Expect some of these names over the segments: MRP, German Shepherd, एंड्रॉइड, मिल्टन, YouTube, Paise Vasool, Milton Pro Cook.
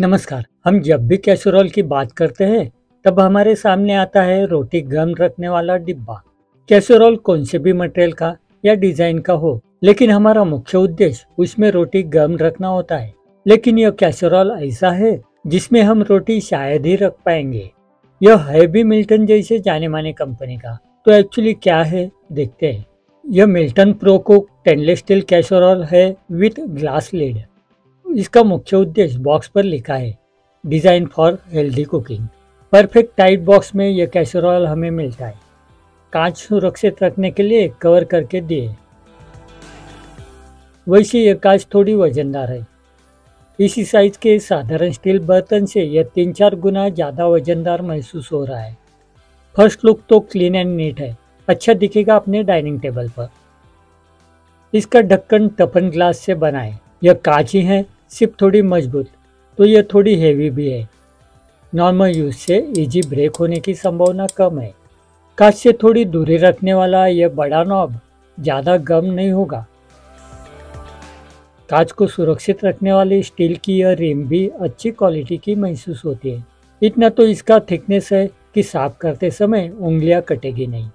नमस्कार। हम जब भी कैसरोल की बात करते हैं तब हमारे सामने आता है रोटी गर्म रखने वाला डिब्बा। कैसरोल कौन से भी मटेरियल का या डिजाइन का हो, लेकिन हमारा मुख्य उद्देश्य उसमें रोटी गर्म रखना होता है। लेकिन यह कैसरोल ऐसा है जिसमें हम रोटी शायद ही रख पाएंगे। यह है भी मिल्टन जैसे जाने माने कंपनी का, तो एक्चुअली क्या है देखते हैं। यह मिल्टन pro cook stainless steel casserole है विथ ग्लास लीड। इसका मुख्य उद्देश्य बॉक्स पर लिखा है design for healthy cooking. Perfect tight box में यह कैसरोल हमें मिलता है। कांच सुरक्षित रखने के लिए कवर करके दिए। वैसे यह कांच थोड़ी वजनदार है। इसी साइज के साधारण स्टील बर्तन से यह 3-4 गुना ज़्यादा वजनदार महसूस हो रहा है। फर्स्ट लुक तो क्लीन एंड नीट है, अच्छा दिखेगा अपने डाइनिंग टेबल पर। इसका ढक्कन टफन ग्लास से बना है। यह कांच ही है, सिर्फ थोड़ी मजबूत, तो यह थोड़ी हेवी भी है। नॉर्मल यूज से इजी ब्रेक होने की संभावना कम है। कांच से थोड़ी दूरी रखने वाला यह बड़ा नॉब ज़्यादा गम नहीं होगा। कांच को सुरक्षित रखने वाली स्टील की यह रिम भी अच्छी क्वालिटी की महसूस होती है। इतना तो इसका थिकनेस है कि साफ करते समय उंगलियां कटेगी नहीं।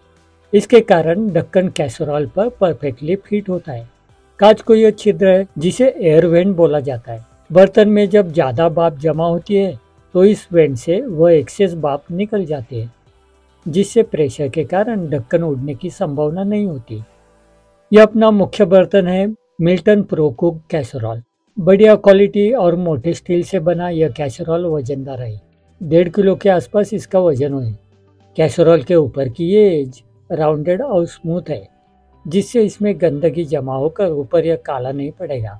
इसके कारण ढक्कन कैसरोल पर परफेक्टली फिट होता है। कांच को यह छिद्र है जिसे एयर वेंट बोला जाता है। बर्तन में जब ज़्यादा भाप जमा होती है तो इस वेंट से वह एक्सेस भाप निकल जाती है, जिससे प्रेशर के कारण ढक्कन उड़ने की संभावना नहीं होती। यह अपना मुख्य बर्तन है मिल्टन प्रो कुक कैसरोल। बढ़िया क्वालिटी और मोटे स्टील से बना यह कैसरोल वजनदार है। 1.5 किलो के आसपास इसका वजन है। कैसरोल के ऊपर की एज राउंडेड और स्मूथ है, जिससे इसमें गंदगी जमा होकर ऊपर यह काला नहीं पड़ेगा।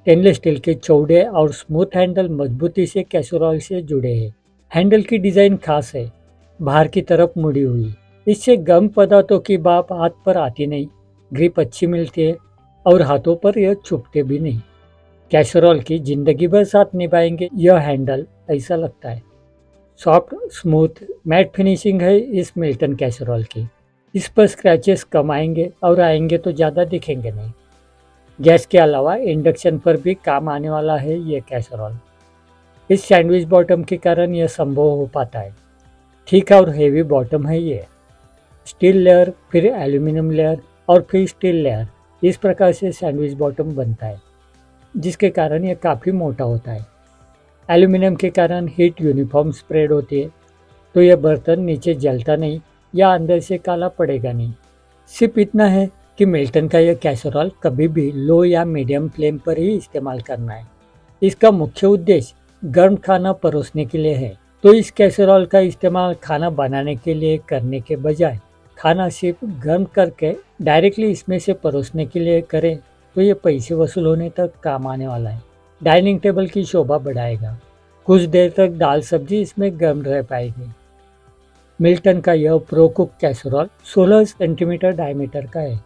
स्टेनलेस स्टील के चौड़े और स्मूथ हैंडल मजबूती से कैसरोल से जुड़े हैं। हैंडल की डिज़ाइन खास है, बाहर की तरफ मुड़ी हुई। इससे गर्म पदार्थों की भाप हाथ पर आती नहीं, ग्रिप अच्छी मिलती है और हाथों पर यह चुभते भी नहीं। कैसरोल की जिंदगी भर साथ निभाएंगे यह हैंडल, ऐसा लगता है। सॉफ्ट स्मूथ मैट फिनिशिंग है इस मिल्टन कैसरोल की। इस पर स्क्रैचेस कम आएंगे और आएंगे तो ज़्यादा दिखेंगे नहीं। गैस के अलावा इंडक्शन पर भी काम आने वाला है यह कैसरोल। इस सैंडविच बॉटम के कारण यह संभव हो पाता है। ठीक और हेवी बॉटम है ये। स्टील लेयर, फिर एल्यूमिनियम लेयर और फिर स्टील लेयर, इस प्रकार से सैंडविच बॉटम बनता है, जिसके कारण यह काफ़ी मोटा होता है। एल्यूमिनियम के कारण हीट यूनिफॉर्म स्प्रेड होती है, तो यह बर्तन नीचे जलता नहीं या अंदर से काला पड़ेगा नहीं। सिर्फ इतना है कि मिल्टन का यह कैसरोल कभी भी लो या मीडियम फ्लेम पर ही इस्तेमाल करना है। इसका मुख्य उद्देश्य गर्म खाना परोसने के लिए है, तो इस कैसरोल का इस्तेमाल खाना बनाने के लिए करने के बजाय खाना सिर्फ गर्म करके डायरेक्टली इसमें से परोसने के लिए करें तो ये पैसे वसूल होने तक काम आने वाला है। डाइनिंग टेबल की शोभा बढ़ाएगा। कुछ देर तक दाल सब्जी इसमें गर्म रह पाएगी। मिल्टन का यह pro cook casserole 16 centimetre diameter का है।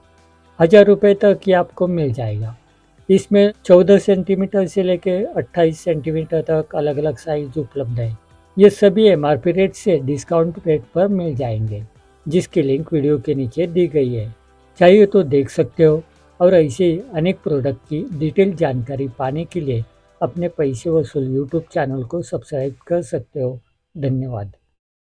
1000 रुपये तक ये आपको मिल जाएगा। इसमें 14 सेंटीमीटर से लेकर 28 सेंटीमीटर तक अलग अलग साइज उपलब्ध है। ये सभी MRP रेट से डिस्काउंट रेट पर मिल जाएंगे, जिसकी लिंक वीडियो के नीचे दी गई है। चाहिए तो देख सकते हो। और ऐसे अनेक प्रोडक्ट की डिटेल जानकारी पाने के लिए अपने पैसे वसूल YouTube चैनल को सब्सक्राइब कर सकते हो। धन्यवाद।